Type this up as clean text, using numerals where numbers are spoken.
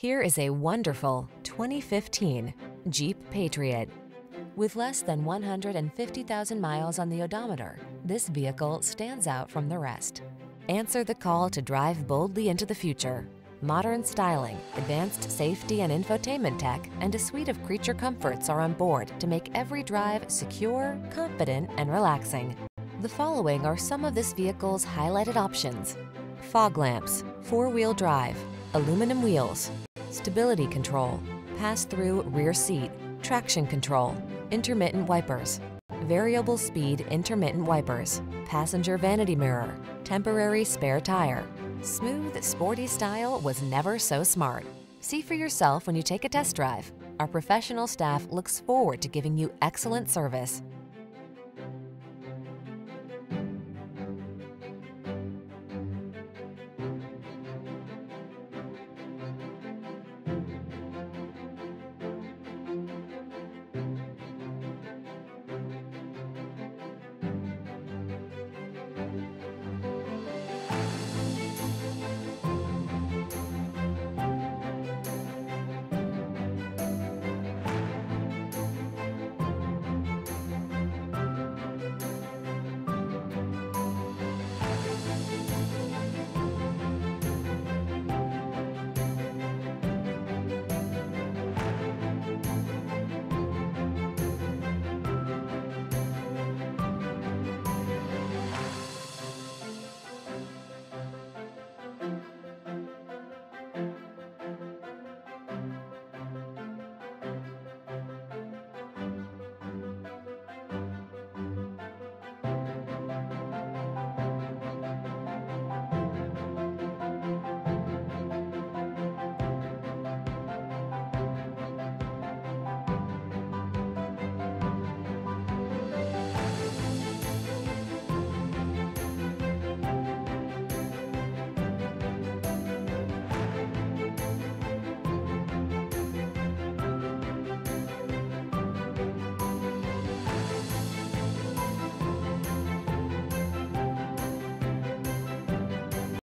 Here is a wonderful 2015 Jeep Patriot. With less than 150,000 miles on the odometer, this vehicle stands out from the rest. Answer the call to drive boldly into the future. Modern styling, advanced safety and infotainment tech, and a suite of creature comforts are on board to make every drive secure, confident, and relaxing. The following are some of this vehicle's highlighted options: fog lamps, four-wheel drive, aluminum wheels, stability control, pass-through rear seat, traction control, intermittent wipers, variable speed intermittent wipers, passenger vanity mirror, temporary spare tire. Smooth, sporty style was never so smart. See for yourself when you take a test drive. Our professional staff looks forward to giving you excellent service.